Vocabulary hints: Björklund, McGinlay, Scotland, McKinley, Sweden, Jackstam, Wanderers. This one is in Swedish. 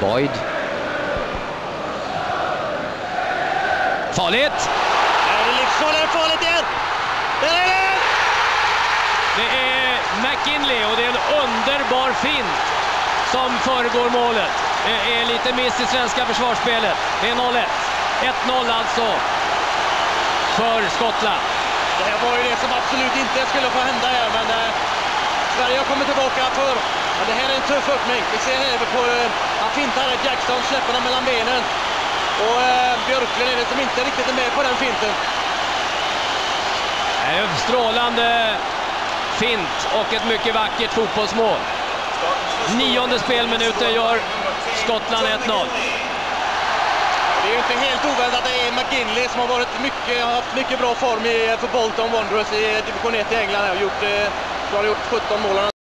Boyd. Farligt! Är det liksom en farligt igen? Där är det! Det är McKinley och det är en underbar fint som föregår målet. Det är lite miss i svenska försvarsspelet. Det är 0-1. 1-0 alltså för Skottland. Det här var ju det som absolut inte skulle få hända här, men Sverige har kommit tillbaka för. Ja, det här är en tuff öppning. Vi ser här på han fintar här, Jackstam släpper den mellan benen. Och Björklund är det som inte riktigt är med på den finten. Det är en strålande fint och ett mycket vackert fotbollsmål. 9:e spelminuten gör Skottland 1-0. Det är ju inte helt oväntat att det är McGinlay som har haft mycket bra form för Bolton Wanderers i division 1 i England och gjort 17 mål.